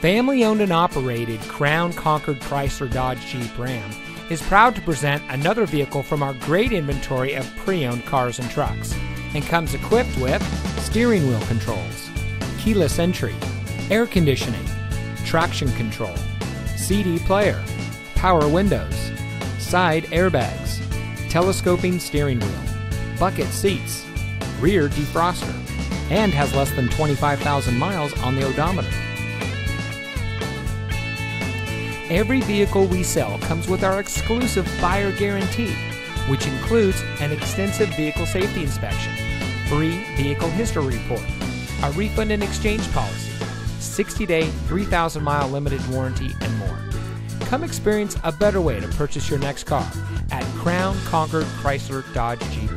Family owned and operated Crown Concord Chrysler Dodge Jeep Ram is proud to present another vehicle from our great inventory of pre-owned cars and trucks, and comes equipped with steering wheel controls, keyless entry, air conditioning, traction control, CD player, power windows, side airbags, telescoping steering wheel, bucket seats, rear defroster, and has less than 25,000 miles on the odometer. Every vehicle we sell comes with our exclusive buyer guarantee, which includes an extensive vehicle safety inspection, free vehicle history report, a refund and exchange policy, 60-day, 3,000-mile limited warranty, and more. Come experience a better way to purchase your next car at Crown Concord Chrysler Dodge Jeep.